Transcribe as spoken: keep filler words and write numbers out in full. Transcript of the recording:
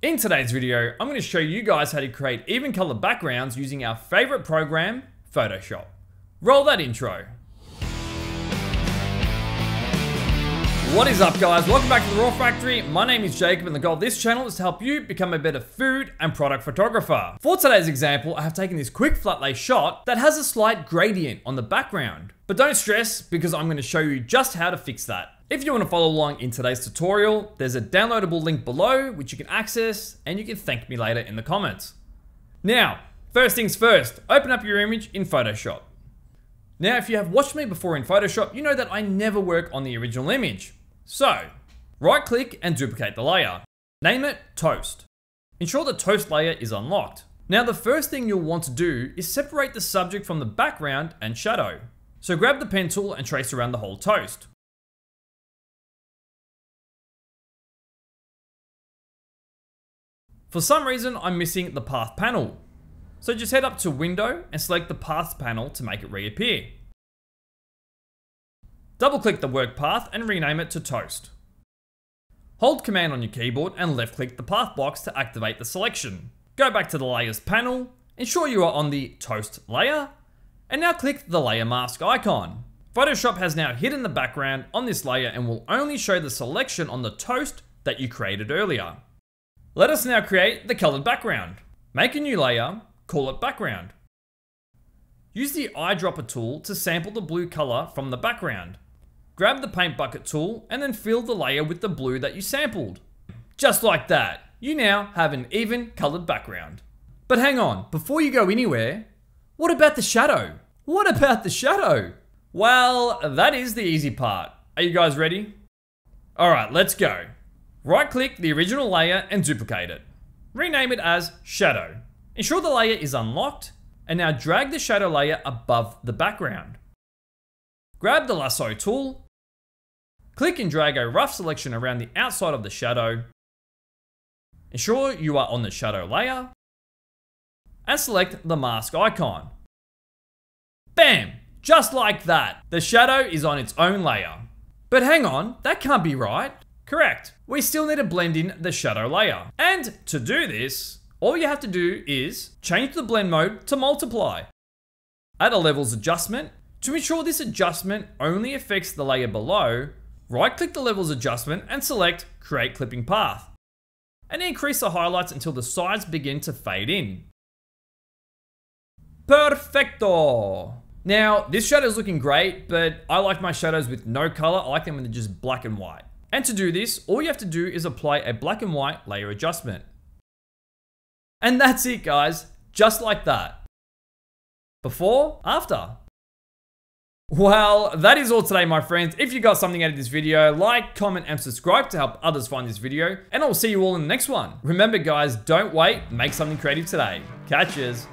In today's video, I'm going to show you guys how to create even color backgrounds using our favorite program, Photoshop. Roll that intro. What is up, guys? Welcome back to the Roar Factory. My name is Jacob, and the goal of this channel is to help you become a better food and product photographer. For today's example, I have taken this quick flat lay shot that has a slight gradient on the background. But don't stress, because I'm going to show you just how to fix that. If you want to follow along in today's tutorial, there's a downloadable link below which you can access, and you can thank me later in the comments. Now, first things first, open up your image in Photoshop. Now, if you have watched me before in Photoshop, you know that I never work on the original image. So, right click and duplicate the layer. Name it Toast. Ensure the Toast layer is unlocked. Now, the first thing you'll want to do is separate the subject from the background and shadow. So grab the pen tool and trace around the whole toast. For some reason, I'm missing the path panel. So just head up to Window and select the path panel to make it reappear. Double click the work path and rename it to Toast. Hold Command on your keyboard and left click the path box to activate the selection. Go back to the Layers panel, ensure you are on the Toast layer, and now click the Layer Mask icon. Photoshop has now hidden the background on this layer and will only show the selection on the toast that you created earlier. Let us now create the colored background. Make a new layer, call it background. Use the eyedropper tool to sample the blue color from the background. Grab the paint bucket tool and then fill the layer with the blue that you sampled. Just like that, you now have an even colored background. But hang on, before you go anywhere, what about the shadow? What about the shadow? Well, that is the easy part. Are you guys ready? All right, let's go. Right-click the original layer and duplicate it. Rename it as Shadow. Ensure the layer is unlocked, and now drag the shadow layer above the background. Grab the lasso tool, click and drag a rough selection around the outside of the shadow. Ensure you are on the shadow layer, and select the mask icon. Bam! Just like that, the shadow is on its own layer. But hang on, that can't be right. Correct. We still need to blend in the shadow layer. And to do this, all you have to do is change the blend mode to multiply. Add a levels adjustment. To ensure this adjustment only affects the layer below, right-click the levels adjustment and select Create Clipping Path. And increase the highlights until the sides begin to fade in. Perfecto! Now, this shadow is looking great, but I like my shadows with no color. I like them when they're just black and white. And to do this, all you have to do is apply a black and white layer adjustment. And that's it, guys. Just like that. Before, after. Well, that is all today, my friends. If you got something out of this video, like, comment, and subscribe to help others find this video. And I'll see you all in the next one. Remember, guys, don't wait. Make something creative today. Catches.